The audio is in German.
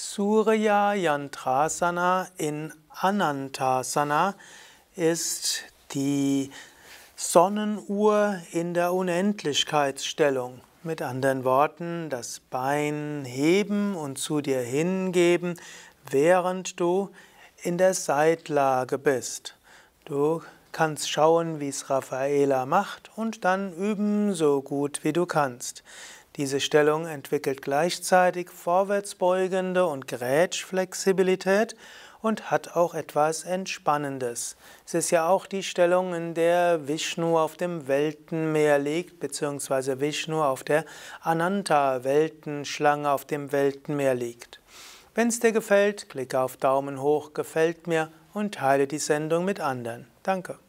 Surya Yantrasana in Anantasana ist die Sonnenuhr in der Unendlichkeitsstellung. Mit anderen Worten, das Bein heben und zu dir hingeben, während du in der Seitlage bist. Du kannst schauen, wie es Raffaela macht und dann üben so gut wie du kannst. Diese Stellung entwickelt gleichzeitig vorwärtsbeugende und Gerätflexibilität und hat auch etwas Entspannendes. Es ist ja auch die Stellung, in der Vishnu auf dem Weltenmeer liegt, beziehungsweise Vishnu auf der Ananta-Weltenschlange auf dem Weltenmeer liegt. Wenn es dir gefällt, klicke auf Daumen hoch, gefällt mir und teile die Sendung mit anderen. Danke.